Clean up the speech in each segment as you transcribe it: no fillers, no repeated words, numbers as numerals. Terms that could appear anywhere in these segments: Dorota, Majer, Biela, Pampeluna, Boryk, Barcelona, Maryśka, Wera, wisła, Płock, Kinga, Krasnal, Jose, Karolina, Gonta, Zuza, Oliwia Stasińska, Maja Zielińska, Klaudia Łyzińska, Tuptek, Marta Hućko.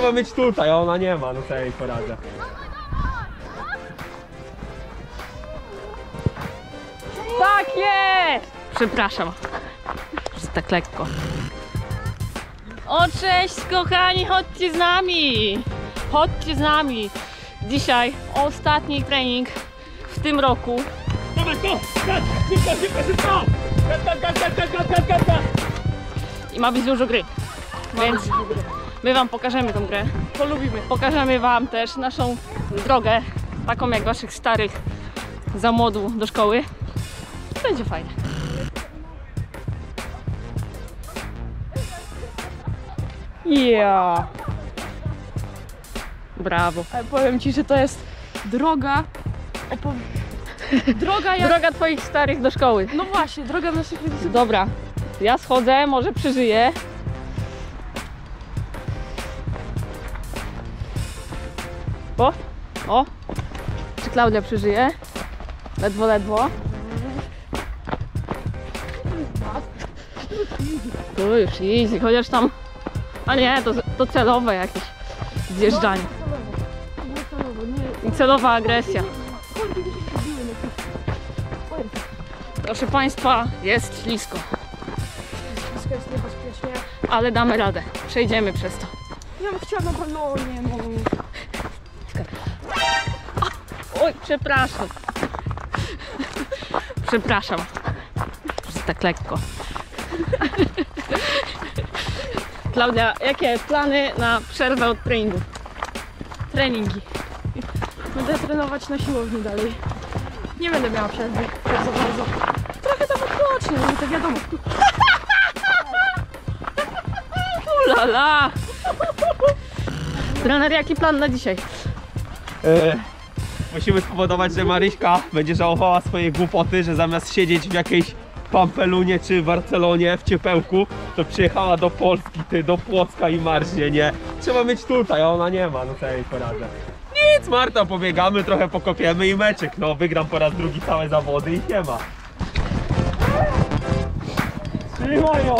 trzeba mieć tutaj, a ona nie ma, no tej poradzę. Tak jest! Przepraszam, że tak lekko. O cześć kochani, chodźcie z nami! Chodźcie z nami! Dzisiaj ostatni trening w tym roku. Dawaj, go! Szybko, szybko, szybko! I ma być dużo gry. Więc my wam pokażemy tą grę. Polubimy. Pokażemy wam też naszą drogę, taką jak waszych starych za młodu do szkoły. Będzie fajne. Yeah. Brawo. Ale powiem ci, że to jest droga. Droga twoich starych do szkoły. No właśnie, droga naszych rodziców. Dobra, ja schodzę, może przeżyję. O, czy Klaudia przeżyje? Ledwo, ledwo. To już easy, chociaż tam... A nie, to celowe jakieś zjeżdżanie. I celowa agresja. Proszę państwa, jest ślisko. Ślisko jest niebezpiecznie. Ale damy radę, przejdziemy przez to. Ja bym chciała, no nie mogę. Oj, przepraszam. Przepraszam, że tak lekko. Klaudia, jakie plany na przerwę od treningu? Treningi. Będę trenować na siłowni dalej. Nie będę miała przerwy bardzo, bardzo. Trochę tam odpocznę, no to wiadomo. Ulala! Trener, jaki plan na dzisiaj? Musimy spowodować, że Maryśka będzie żałowała swojej głupoty, że zamiast siedzieć w jakiejś Pampelunie czy Barcelonie w ciepełku, to przyjechała do Polski, ty, do Płocka i marsznie, nie? Trzeba mieć tutaj, a ona nie ma, no tej poradzę. Nic, Marta, pobiegamy, trochę pokopiemy i meczek, no wygram po raz drugi całe zawody i nie ma. Trzymaj ją!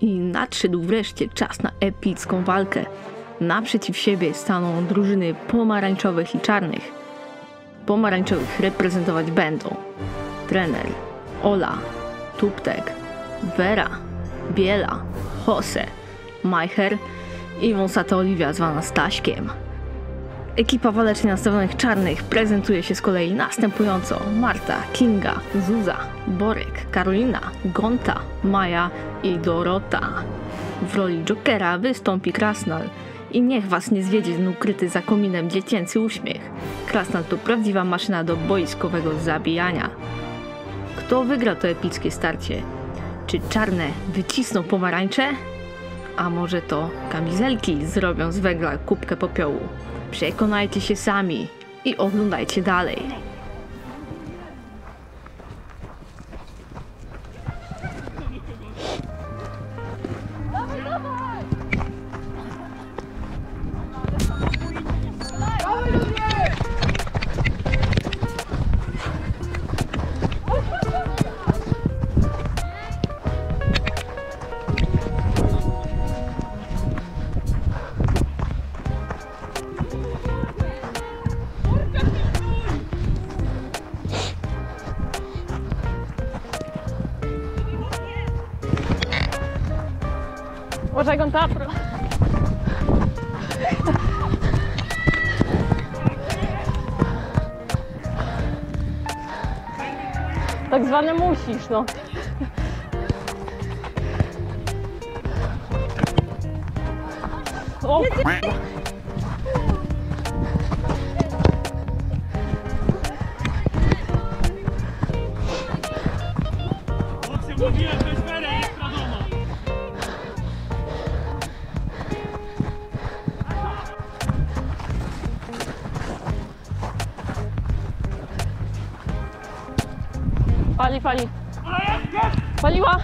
I nadszedł wreszcie czas na epicką walkę. Naprzeciw siebie staną drużyny pomarańczowych i czarnych. Pomarańczowych reprezentować będą trener, Ola, Tuptek, Wera, Biela, Jose, Majer i wąsata Oliwia zwana Staśkiem. Ekipa walecznie nastawionych czarnych prezentuje się z kolei następująco: Marta, Kinga, Zuza, Boryk, Karolina, Gonta, Maja i Dorota. W roli Jokera wystąpi Krasnal i niech was nie zwiedzie ten ukryty za kominem dziecięcy uśmiech. Krasnal to prawdziwa maszyna do boiskowego zabijania. Kto wygra to epickie starcie? Czy czarne wycisną pomarańcze? A może to kamizelki zrobią z węgla kubkę popiołu? Przekonajcie się sami i oglądajcie dalej. Może Gonta? Tak zwane musisz, no. O, Pali. Paliła?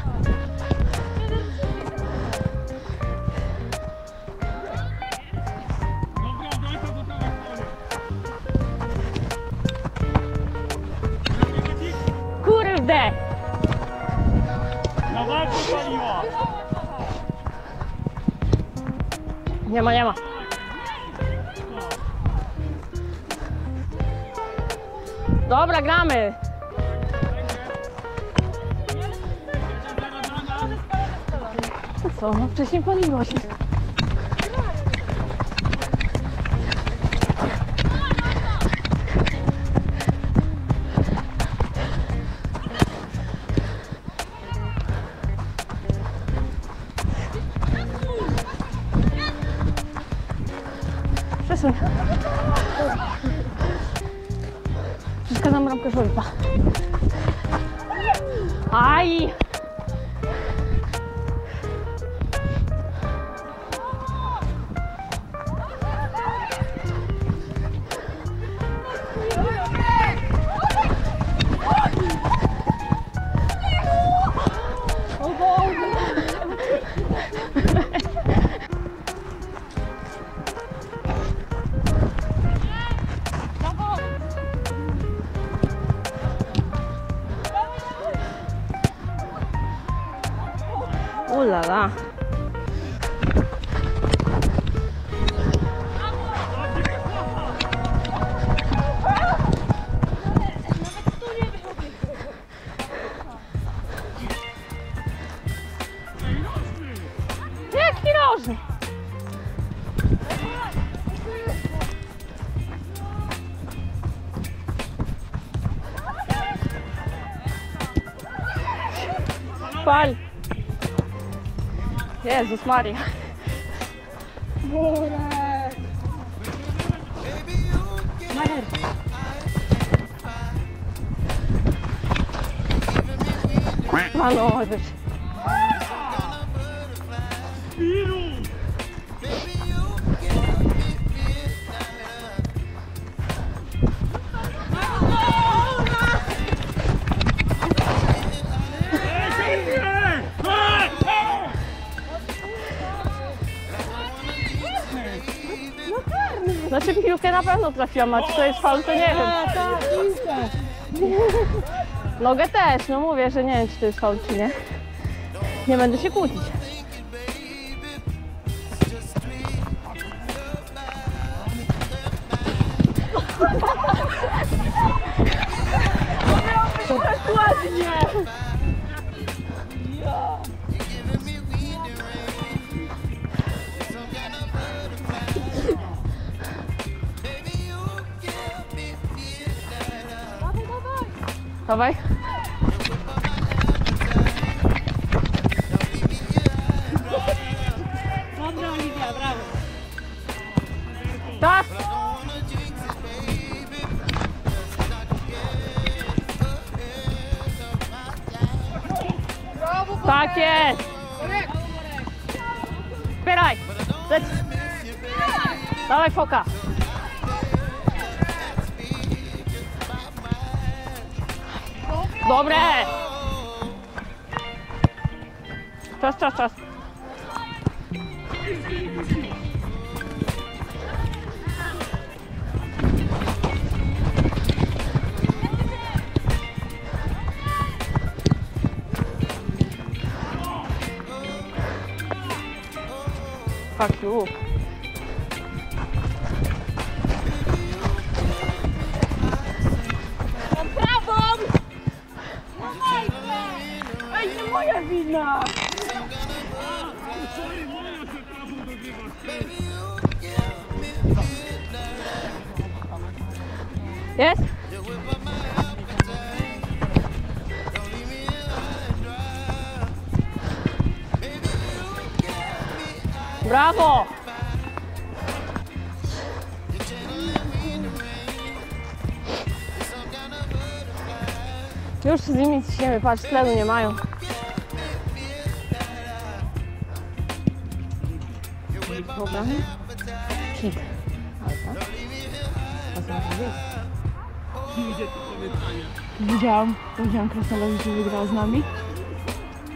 Kurde! No bardzo paliła! Nie ma. Dobra, gramy! To co? No wcześniej paliło się. Przeszkadzam ramkę żółta. Aj! Ulala. Jaki rożny? Pal. Jezus Maria. Boryk. Majer. Halo, chodź. Znaczy piłkę na pewno trafiłam, a czy to jest faul, to nie wiem. Nogę też, no mówię, że nie wiem, czy to jest faul, czy nie. Nie będę się kłócić. To jest ładnie! Dawaj. Dobra, Oliwia, brawo. Tak. Brawo, tak jest. Wspieraj. Dawaj, foka. Dobre! Czas. Fuck you. Wina! Jest? Brawo! Już z nimi ciśniemy, patrz, tlenu nie mają. Dobra. Hit. Ale tak? Idzie tu pamiętanie. Widziałam Krasnalowi, że wygrała z nami.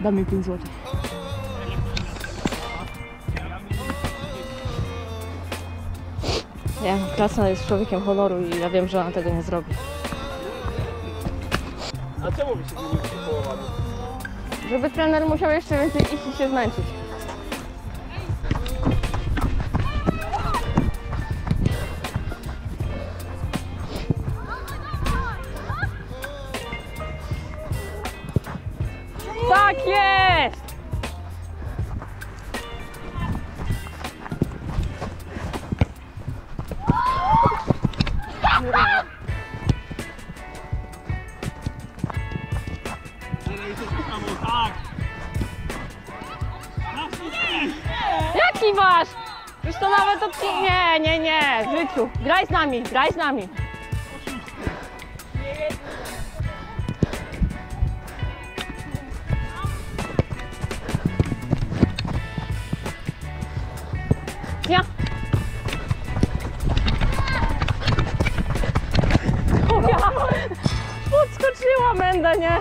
Da mi 5 zł. Nie, Krasnal jest człowiekiem honoru i ja wiem, że ona tego nie zrobi. A czemu mi się nie uczy połowami? Żeby trener musiał jeszcze więcej iść i się zmęczyć. Tak jest! Jaki masz? Już to nawet od... Nie, w życiu. Graj z nami, graj z nami. Ja. O ja! Podskoczyła menda, nie?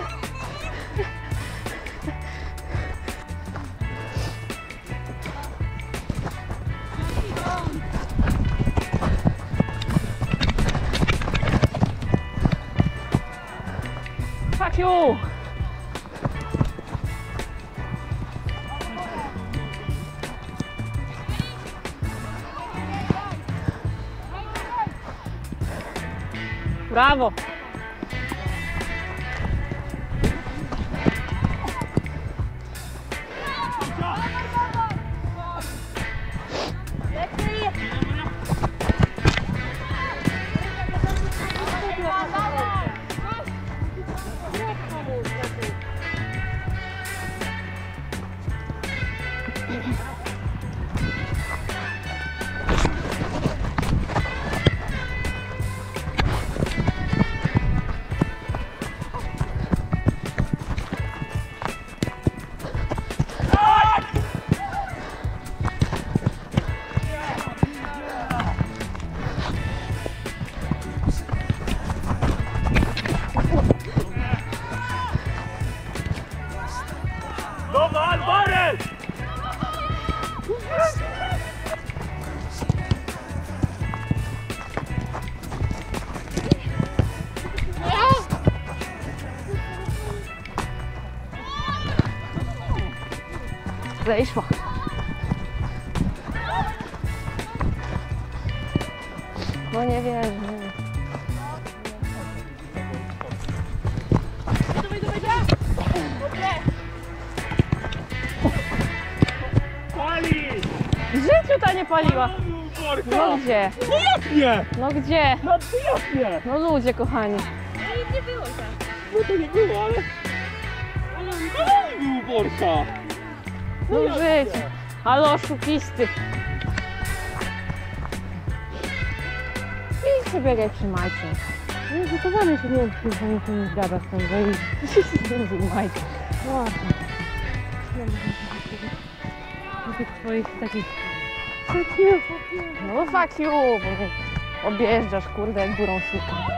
Fuck you! Brawo! Zeszła. No nie wiem. Pali! W życiu ta nie paliła. No gdzie? Pięknie! No gdzie? No pięknie! No ludzie kochani. Ale nie było tak. No to nie było, ale... Ale nie było Borka. No żyć, ale oszukisty. I sobie biegaj, trzymajcie. Zgotowamy się, nie wiem, czy nic nie zgadza z tym, że zajmajcie. Ładnie. No tych twoich takich... Fuck you, fuck you. No fuck you, bo objeżdżasz, kurde, jak górą suka.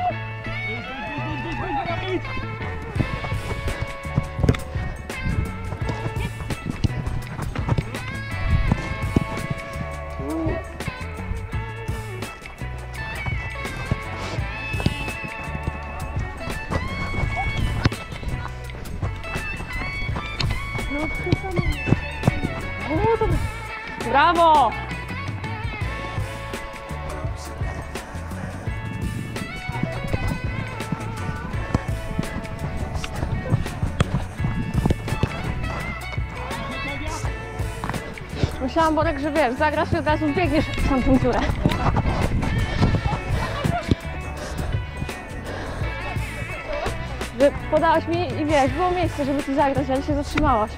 Brawo! Myślałam, Borek, że wiesz, zagrasz i od razu biegniesz w tamtą dziurę. Podałaś mi i wiesz, było miejsce, żeby tu zagrać, ale się zatrzymałaś.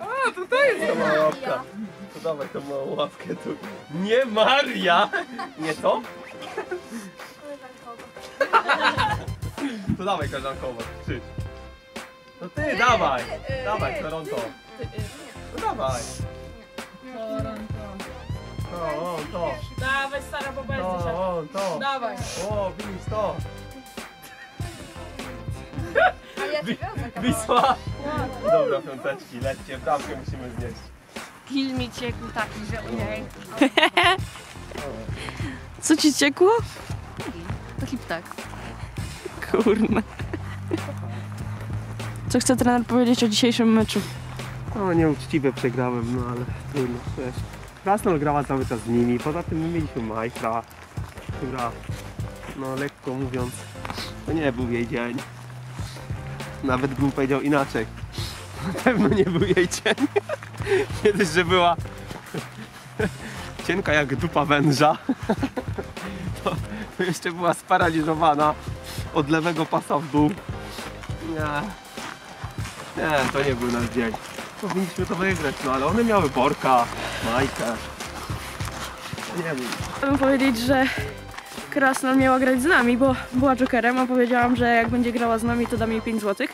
A, tutaj jest ta mała łapka. To dawaj tą małą łapkę tu. Nie Maria! Nie to? To dawaj koleżankowo, krzyż. To ty, dawaj! Dawaj, Toronto. To dawaj. No, on to. Dawaj, stara, bo bez dzisiaj. No, on to. Dawaj. O, widzisz to. Wisła. Dobra, piąteczki, lećcie, bramkę musimy znieść. Kil mi ciekł taki, że u niej. Co ci ciekło? Taki ptak. Kurna. Co chce trener powiedzieć o dzisiejszym meczu? No, nieuczciwe przegrałem, no ale trudno. Krasnal grała cały czas z nimi, poza tym my mieliśmy Majstra, która, no lekko mówiąc, to nie był jej dzień. Nawet bym powiedział inaczej. Na pewno nie był jej cień. Kiedyś, że była cienka jak dupa węża, to jeszcze była sparaliżowana od lewego pasa w dół. Nie, to nie był nasz dzień. Powinniśmy to wygrać, no ale one miały Borka, Majkę. Nie wiem. Chciałbym powiedzieć, że Krasnal miała grać z nami, bo była jokerem, a powiedziałam, że jak będzie grała z nami, to dam jej 5 zł.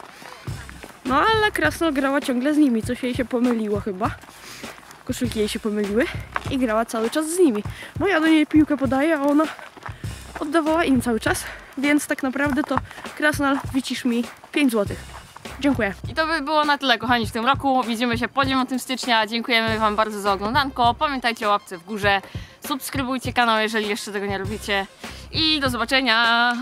No ale Krasnal grała ciągle z nimi, coś jej się pomyliło chyba. Koszulki jej się pomyliły i grała cały czas z nimi. No ja do niej piłkę podaję, a ona oddawała im cały czas, więc tak naprawdę to Krasnal wicisz mi 5 zł. Dziękuję. I to by było na tyle, kochani, w tym roku. Widzimy się po 9 stycznia. Dziękujemy wam bardzo za oglądanko. Pamiętajcie o łapce w górze. Subskrybujcie kanał, jeżeli jeszcze tego nie robicie. I do zobaczenia.